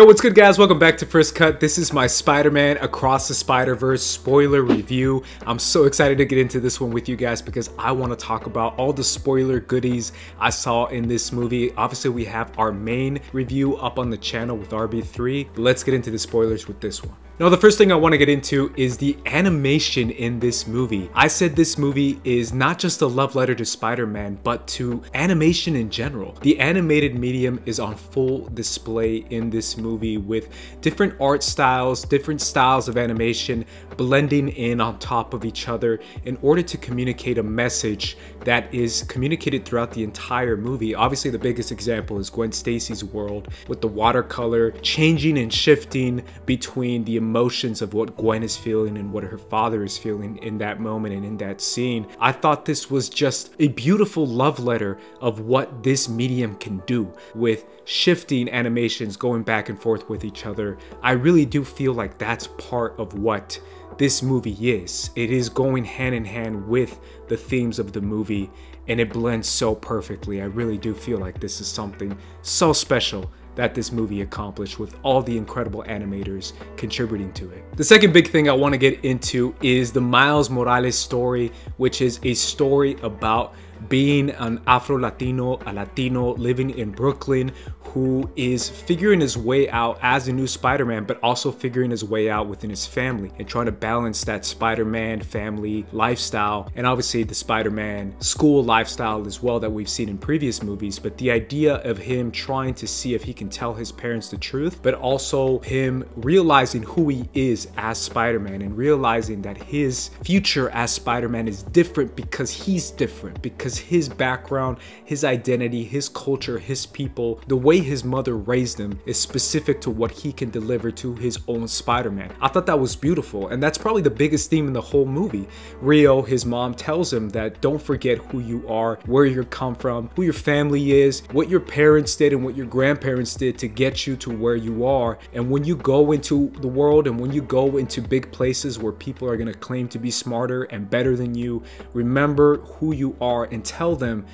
Yo, what's good guys? Welcome back to First Cut. This is my Spider-Man Across the Spider-Verse spoiler review. I'm so excited to get into this one with you guys because I want to talk about all the spoiler goodies I saw in this movie. Obviously, we have our main review up on the channel with RB3. Let's get into the spoilers with this one. Now, the first thing I want to get into is the animation in this movie. I said this movie is not just a love letter to Spider-Man, but to animation in general. The animated medium is on full display in this movie with different art styles, different styles of animation blending in on top of each other in order to communicate a message that is communicated throughout the entire movie. Obviously, the biggest example is Gwen Stacy's world with the watercolor changing and shifting between the emotions of what Gwen is feeling and what her father is feeling in that moment and in that scene. I thought this was just a beautiful love letter of what this medium can do with shifting animations going back and forth with each other. I really do feel like that's part of what this movie is. It is going hand in hand with the themes of the movie and it blends so perfectly. I really do feel like this is something so special that this movie accomplished with all the incredible animators contributing to it. The second big thing I want to get into is the Miles Morales story, which is a story about being an Afro-Latino, a Latino living in Brooklyn, who is figuring his way out as a new Spider-Man, but also figuring his way out within his family and trying to balance that Spider-Man family lifestyle and obviously the Spider-Man school lifestyle as well that we've seen in previous movies. But the idea of him trying to see if he can tell his parents the truth, but also him realizing who he is as Spider-Man and realizing that his future as Spider-Man is different because he's different, because his background, his identity, his culture, his people, the way his mother raised him is specific to what he can deliver to his own Spider-Man. I thought that was beautiful, and that's probably the biggest theme in the whole movie. Rio, his mom, tells him that don't forget who you are, where you come from, who your family is, what your parents did and what your grandparents did to get you to where you are. And when you go into the world and when you go into big places where people are going to claim to be smarter and better than you, remember who you are and tell them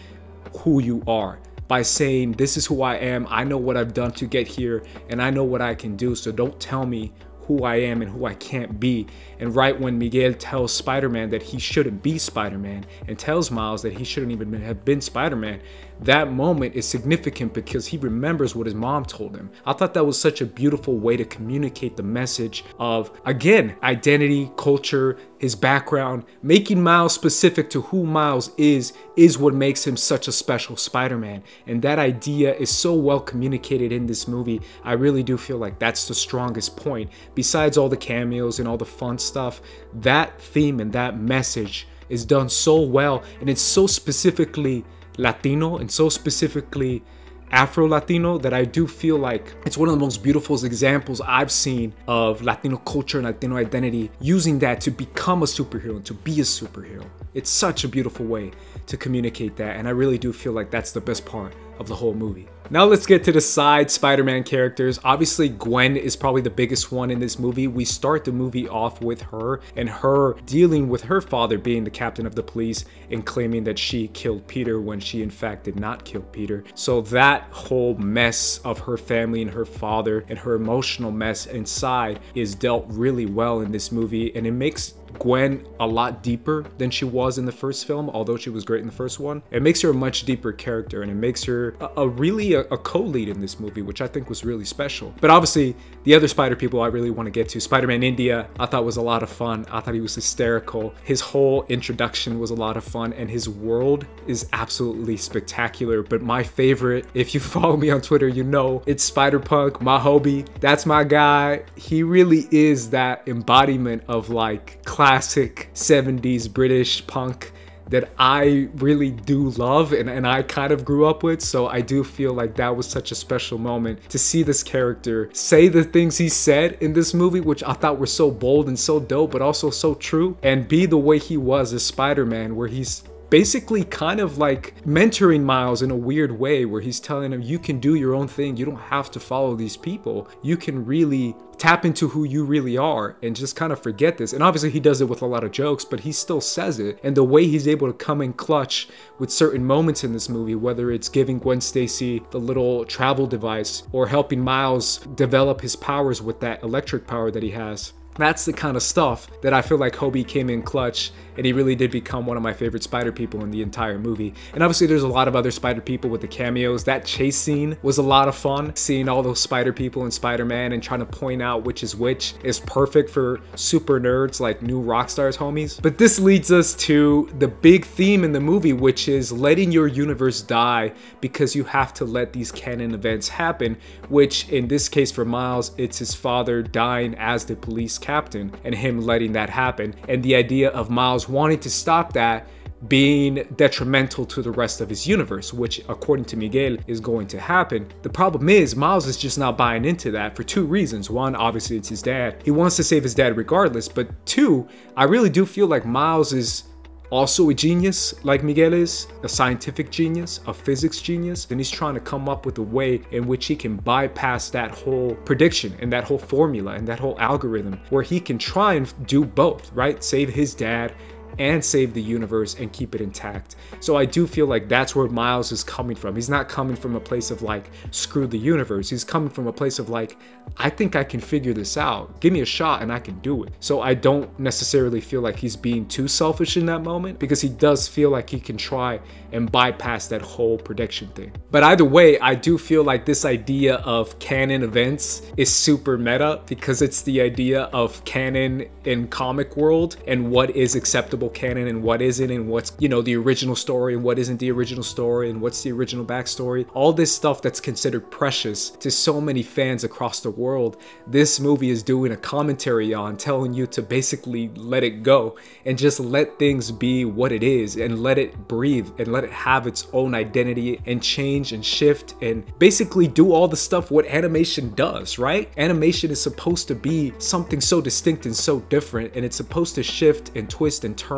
who you are by saying, this is who I am. I know what I've done to get here and I know what I can do. So don't tell me who I am and who I can't be. And right when Miguel tells Spider-Man that he shouldn't be Spider-Man and tells Miles that he shouldn't even have been Spider-Man, that moment is significant because he remembers what his mom told him. I thought that was such a beautiful way to communicate the message of, again, identity, culture, his background. Making Miles specific to who Miles is what makes him such a special Spider-Man. And that idea is so well communicated in this movie. I really do feel like that's the strongest point. Besides all the cameos and all the fun stuff, that theme and that message is done so well, and it's so specifically Latino and so specifically Afro-Latino that I do feel like it's one of the most beautiful examples I've seen of Latino culture and Latino identity using that to become a superhero and to be a superhero. It's such a beautiful way to communicate that, and I really do feel like that's the best part of the whole movie. Now let's get to the side Spider-Man characters. Obviously, Gwen is probably the biggest one in this movie. We start the movie off with her and her dealing with her father being the captain of the police and claiming that she killed Peter when she in fact did not kill Peter. So that whole mess of her family and her father and her emotional mess inside is dealt really well in this movie, and it makes Gwen a lot deeper than she was in the first film, although she was great in the first one. It makes her a much deeper character and it makes her a really a co-lead in this movie, which I think was really special. But obviously, the other Spider people I really want to get to. Spider-Man India, I thought was a lot of fun. I thought he was hysterical. His whole introduction was a lot of fun and his world is absolutely spectacular. But my favorite, if you follow me on Twitter, you know it's Spider-Punk, my Hobie. That's my guy. He really is that embodiment of like classic 70s British punk that I really do love and I kind of grew up with. So I do feel like that was such a special moment to see this character say the things he said in this movie, which I thought were so bold and so dope, but also so true, and be the way he was as Spider-Man, where he's basically kind of like mentoring Miles in a weird way, where he's telling him, you can do your own thing. You don't have to follow these people. You can really tap into who you really are and just kind of forget this. And obviously he does it with a lot of jokes, but he still says it. And the way he's able to come in clutch with certain moments in this movie, whether it's giving Gwen Stacy the little travel device or helping Miles develop his powers with that electric power that he has. That's the kind of stuff that I feel like Hobie came in clutch, and he really did become one of my favorite spider people in the entire movie. And obviously there's a lot of other spider people with the cameos. That chase scene was a lot of fun. Seeing all those spider people in Spider-Man and trying to point out which is which is perfect for super nerds like new rock stars homies. But this leads us to the big theme in the movie, which is letting your universe die because you have to let these canon events happen, which in this case for Miles, it's his father dying as the police captain and him letting that happen, and the idea of Miles wanting to stop that being detrimental to the rest of his universe, which according to Miguel is going to happen. The problem is Miles is just not buying into that for two reasons. One, obviously it's his dad. He wants to save his dad regardless, but two, I really do feel like Miles is also a genius like Miguel is, a scientific genius, a physics genius, and he's trying to come up with a way in which he can bypass that whole prediction and that whole formula and that whole algorithm, where he can try and do both, right? Save his dad and save the universe and keep it intact. So I do feel like that's where Miles is coming from. He's not coming from a place of like, screw the universe. He's coming from a place of like, I think I can figure this out. Give me a shot and I can do it. So I don't necessarily feel like he's being too selfish in that moment, because he does feel like he can try and bypass that whole prediction thing. But either way, I do feel like this idea of canon events is super meta, because it's the idea of canon in comic world and what is acceptable canon and what isn't, and what's, you know, the original story and what isn't the original story, and what's the original backstory, all this stuff that's considered precious to so many fans across the world. This movie is doing a commentary on, telling you to basically let it go and just let things be what it is, and let it breathe and let it have its own identity and change and shift and basically do all the stuff what animation does, right? Animation is supposed to be something so distinct and so different, and it's supposed to shift and twist and turn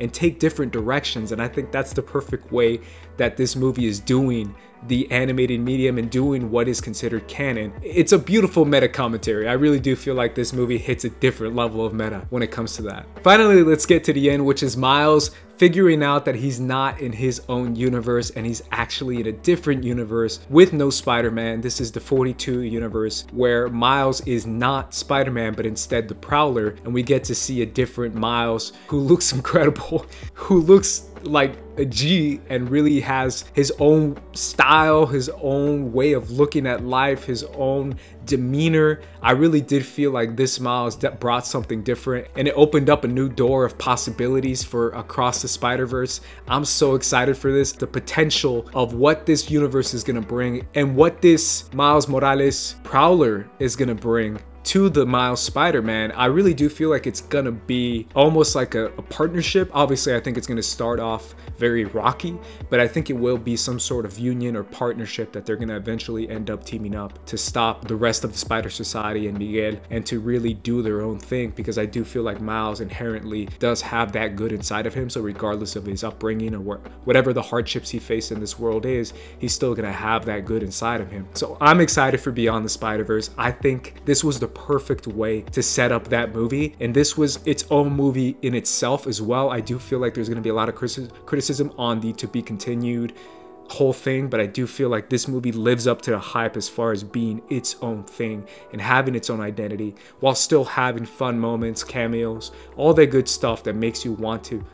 and take different directions. And I think that's the perfect way that this movie is doing the animated medium and doing what is considered canon. It's a beautiful meta commentary. I really do feel like this movie hits a different level of meta when it comes to that. Finally, let's get to the end, which is Miles figuring out that he's not in his own universe and he's actually in a different universe with no Spider-Man. This is the 42 universe where Miles is not Spider-Man, but instead the Prowler. And we get to see a different Miles who looks incredible, who looks like a G and really has his own style, his own way of looking at life, his own demeanor. I really did feel like this Miles brought something different, and it opened up a new door of possibilities for Across the Spider-Verse. I'm so excited for this, the potential of what this universe is gonna bring and what this Miles Morales Prowler is gonna bring to the Miles Spider-Man. I really do feel like it's gonna be almost like a partnership. Obviously, I think it's gonna start off very rocky, but I think it will be some sort of union or partnership that they're gonna eventually end up teaming up to stop the rest of the Spider Society and Miguel, and to really do their own thing, because I do feel like Miles inherently does have that good inside of him. So regardless of his upbringing or whatever the hardships he faced in this world is, he's still gonna have that good inside of him. So I'm excited for Beyond the Spider-Verse. I think this was the perfect way to set up that movie, and this was its own movie in itself as well. I do feel like there's going to be a lot of criticism on the to be continued whole thing, but I do feel like this movie lives up to the hype as far as being its own thing and having its own identity, while still having fun moments, cameos, all that good stuff that makes you want to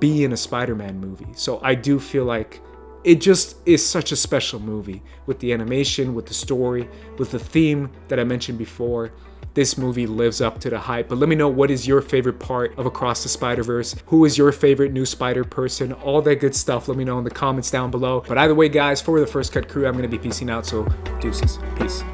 be in a Spider-Man movie. So I do feel like it just is such a special movie, with the animation, with the story, with the theme that I mentioned before. This movie lives up to the hype. But let me know, what is your favorite part of Across the Spider-Verse? Who is your favorite new spider person? All that good stuff. Let me know in the comments down below. But either way, guys, for the First Cut crew, I'm going to be peacing out. So deuces. Peace.